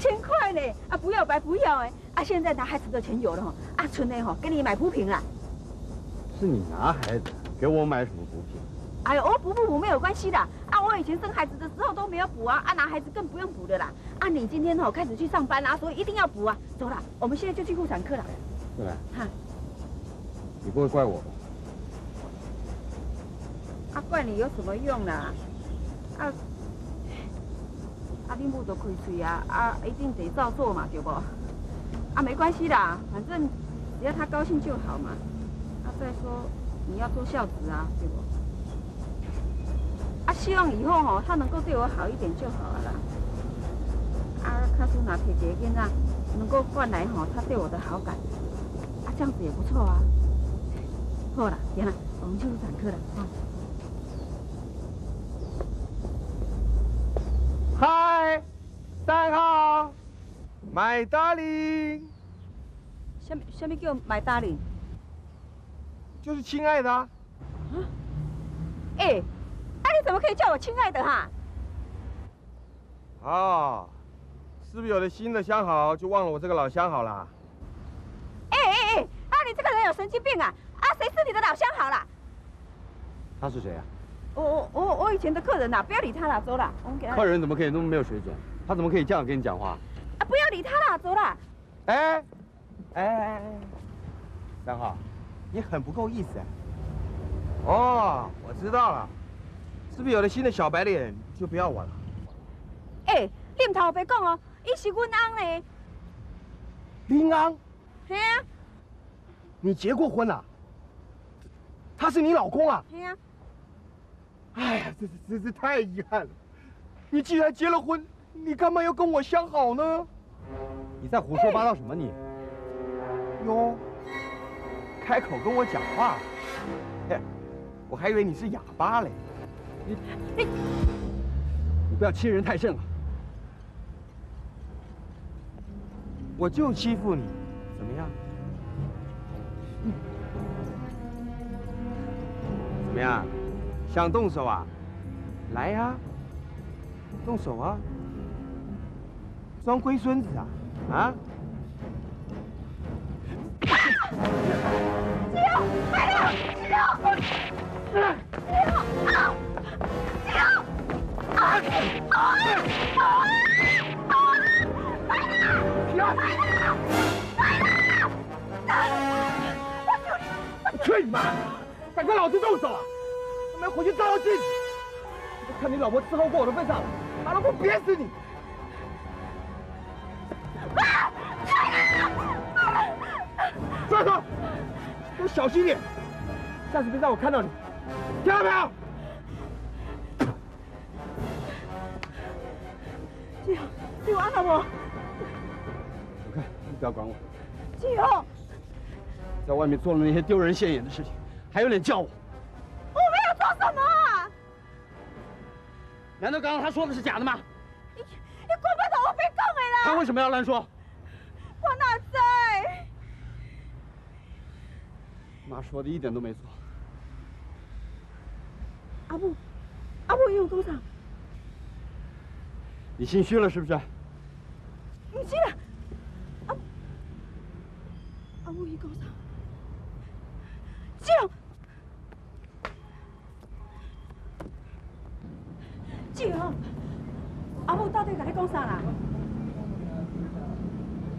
1000块呢，啊不要白不要哎，啊现在拿孩子的钱有了哈，啊存呢哈，给你买补品啦。是你拿孩子给我买什么补品？哎呦，我补没有关系的，啊我以前生孩子的时候都没有补啊，啊拿孩子更不用补的啦，啊你今天哈开始去上班啦，所以一定要补啊。走啦，我们现在就去妇产科啦。对吧？哈，你不会怪我吧？ 啊，怪你有什么用啦？啊，你母都开嘴啊，啊，一定得照做嘛，对不？啊，没关系啦，反正只要他高兴就好嘛。啊，再说你要做孝子啊，对不？啊，希望以后哦，他能够对我好一点就好了啦。啊，看出哪天姐跟他能够换来哦，他对我的好感，啊，这样子也不错啊。好了，行了，我们去妇产科了啊。 嗨，3号，买达令。什么叫买达令？就是亲爱的啊。啊？哎、欸，啊你怎么可以叫我亲爱的哈、啊？哦，是不是有了新的相好就忘了我这个老相好啦？哎，啊你这个人有神经病啊！啊谁是你的老相好啦？他是谁啊？ 我以前的客人啦，不要理他啦，走啦。我们给他客人怎么可以那么没有水准？他怎么可以这样跟你讲话？啊，不要理他啦，走啦。哎，3号，你很不够意思啊。哦，我知道了，是不是有了新的小白脸就不要我了？哎，念头别讲哦，伊是阮翁嘞。林昂？嘿啊。你结过婚了？他是你老公啊？嘿啊。 哎呀，这是太遗憾了！你既然结了婚，你干嘛要跟我相好呢？你在胡说八道什么你？哟，开口跟我讲话，嘿，我还以为你是哑巴嘞！你不要欺人太甚了！我就欺负你，怎么样？怎么样？ 想动手啊？来呀、啊，动手啊！装龟孙子啊？啊！志勇，来了！志勇，去你妈！敢跟老子动手啊！ 我要回去照照镜子。我看你老婆伺候过我的份上，把老婆憋死你！抓住！给我小心点，下次别让我看到你，听到没有？志勇，你安了不？你看，你不要管我。志勇，在外面做了那些丢人现眼的事情，还有脸叫我？ 什么啊？难道刚刚他说的是假的吗？你管不着我被告的啦！他为什么要乱说？我哪在？妈说的一点都没错。阿母，你有多少？你心虚了是不是？唔知啦。阿母，你多少？志勇。 志勇，阿母到底跟你讲啥啦？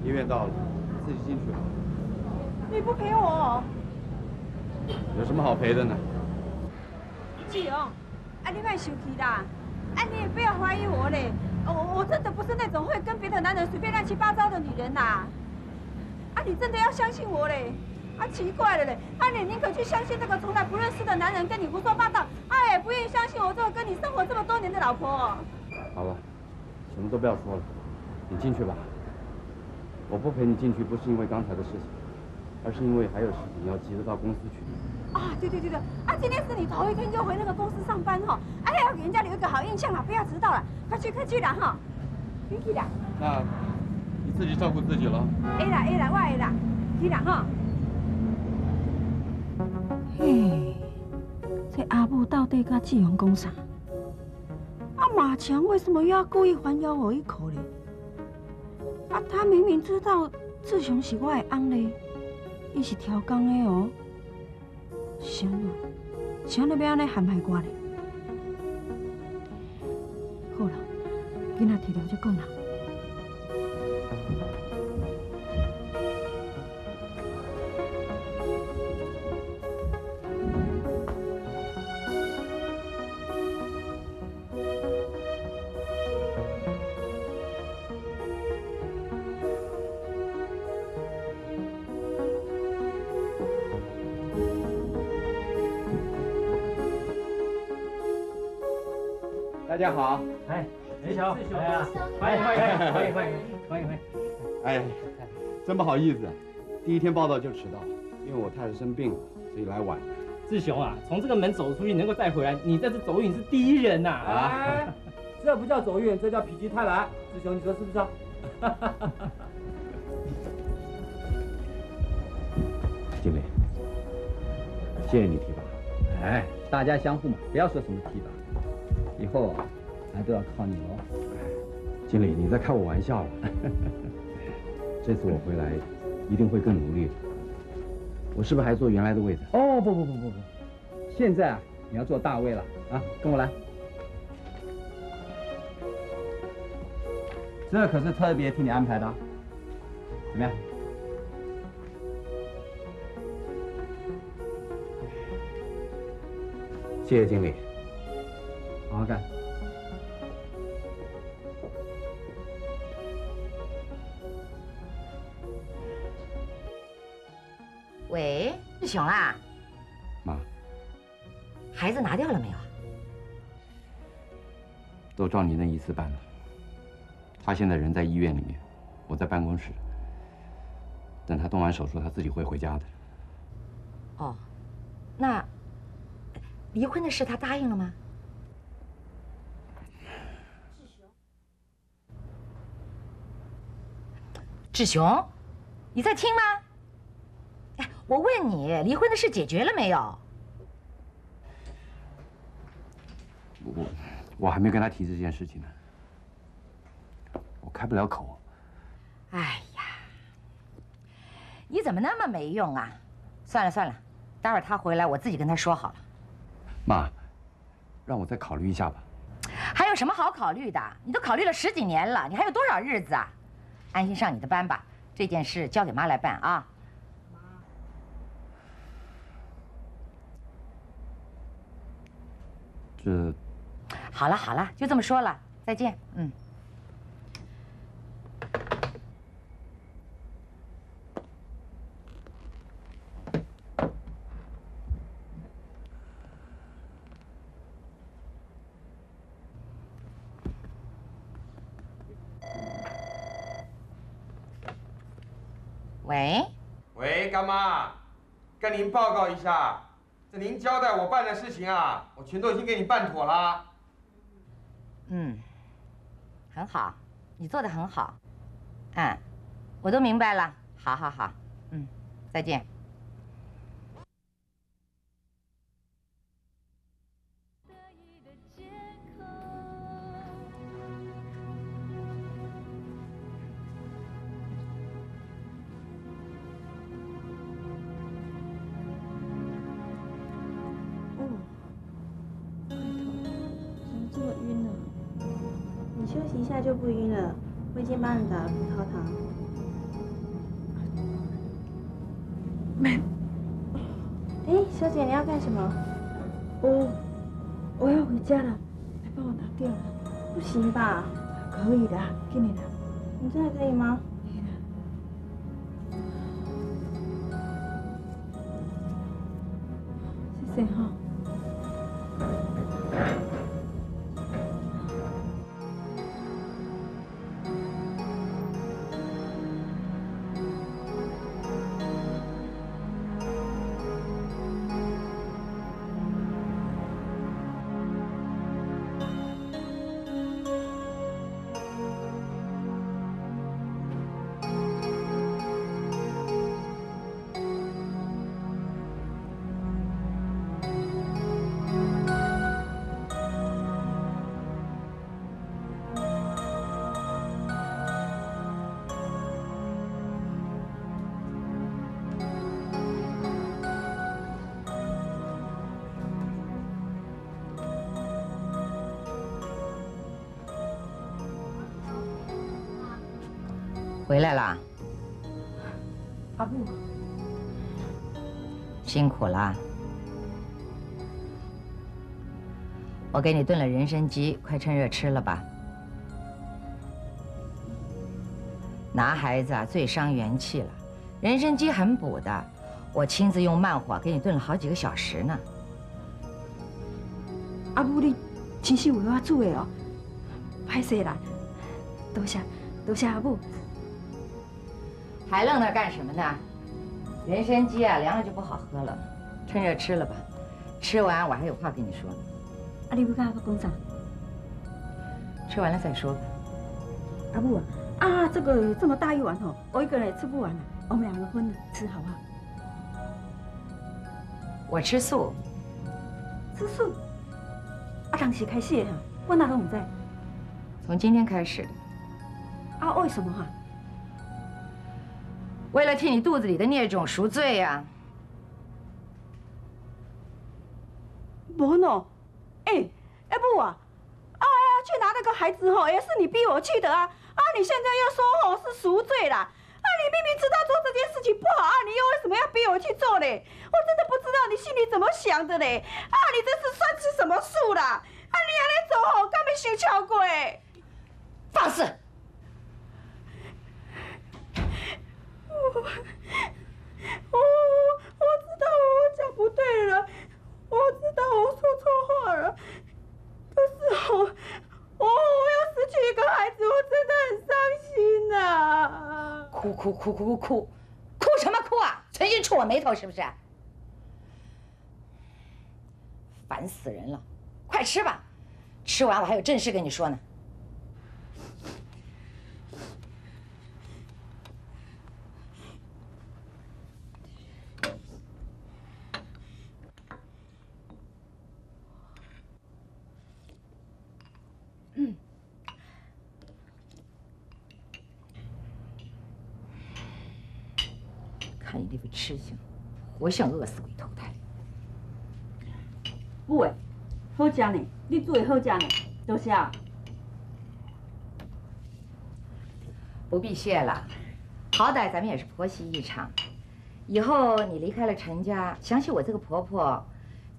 医院到了，自己进去吧。你不陪我、哦？有什么好陪的呢？志勇，啊，你别生气啦，啊，你也不要怀疑我嘞，我真的不是那种会跟别的男人随便乱七八糟的女人啦。啊，你真的要相信我嘞？啊，奇怪了嘞，啊，你宁可去相信这个从来不认识的男人跟你胡说八道。 也不愿意相信我这个跟你生活这么多年的老婆。好了，什么都不要说了，你进去吧。我不陪你进去，不是因为刚才的事情，而是因为还有事情要急着到公司去。啊，对，啊，今天是你头一天就回那个公司上班哈，哎呀，给人家留一个好印象啦，不要迟到了，快去啦哈，你去啦。那你自己照顾自己了。会啦，我会啦，去啦哈。嘿。 这阿母到底跟志勇讲啥？啊，马强为什么又要故意反咬我一口呢？啊，他明明知道志雄是我的翁嘞，伊是超工的哦。想啊，想要安尼陷害我嘞。好啦，囡仔提了就讲啦。 大家好，哎，林兄，哎呀，欢迎欢迎欢迎欢迎欢迎欢迎！哎，真不好意思，第一天报道就迟到，因为我太太生病了，所以来晚。志雄啊，从这个门走出去能够再回来，你这次走运是第一人呐！啊，这不叫走运，这叫否极泰来。志雄，你说是不是啊？经理，谢谢你提拔。哎，大家相互嘛，不要说什么提拔。 以后啊，咱都要靠你喽。经理，你在开我玩笑了。这次我回来，一定会更努力。我是不是还坐原来的位置？哦，不，现在啊，你要坐大位了啊，跟我来。这可是特别替你安排的，怎么样？谢谢经理。 好好干！喂，志雄啦！妈，孩子拿掉了没有？都照你那意思办了。他现在人在医院里面，我在办公室。等他动完手术，他自己会回家的。哦，那离婚的事他答应了吗？ 志雄，你在听吗？哎，我问你，离婚的事解决了没有？我还没跟他提这件事情呢，我开不了口。哎呀，你怎么那么没用啊？算了，待会儿他回来，我自己跟他说好了。妈，让我再考虑一下吧。还有什么好考虑的？你都考虑了十几年了，你还有多少日子啊？ 安心上你的班吧，这件事交给妈来办啊。妈，这好了，就这么说了，再见。嗯。跟您报告一下，这您交代我办的事情啊，我全都已经给你办妥了。嗯，很好，你做得很好。嗯，我都明白了。好，嗯，再见。就不晕了，我已经帮你打了葡萄糖。没。哎，小姐，你要干什么？我要回家了，来帮我打掉了。不行吧？可以的，给你的。你真的可以吗？回来啦。阿布，辛苦啦。我给你炖了人参鸡，快趁热吃了吧。男孩子啊，最伤元气了。人参鸡很补的，我亲自用慢火给你炖了好几个小时呢。阿母，你真是为我煮的哦，歹势啦，多谢阿母。还愣那干什么呢？人参鸡啊，凉了就不好喝了，趁热吃了吧。吃完我还有话跟你说呢。阿你要跟阿爸讲啥？吃完了再说吧。阿母啊。 啊，这个这么大一碗哦，我一个人也吃不完了，我们两个分吃好不好？我吃素。吃素？啊，当时开始的哈，我哪都唔知。从今天开始。啊，为什么哈？为了替你肚子里的孽种赎罪呀。不喏，哎，哎不啊，啊去拿那个孩子哦，也是你逼我去的啊。 啊！你现在又说我是赎罪啦！啊！你明明知道做这件事情不好啊，你又为什么要逼我去做呢？我真的不知道你心里怎么想的呢！啊！你这是算是什么数啦？啊！你还来走我，我刚没想超过哎！放肆！我知道我讲不对了，我知道我说错话了，可是我要失去一个孩子，我真的很伤心呐！哭什么哭啊！存心触我眉头是不是？烦死人了！快吃吧，吃完我还有正事跟你说呢。看你这副吃相，活像饿死鬼投胎。母诶，好食呢，你煮的好食呢，多谢。不必谢了，好歹咱们也是婆媳一场。以后你离开了陈家，想起我这个婆婆，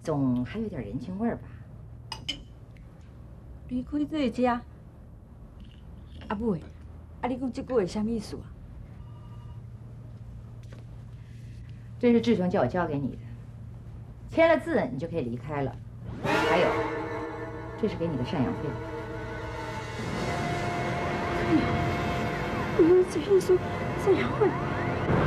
总还有点人情味儿吧？离开这个家，阿母诶，啊你讲这句话什么意思啊？ 这是志雄叫我交给你的，签了字你就可以离开了。还有，这是给你的赡养费。哎呀，你这一说赡养费。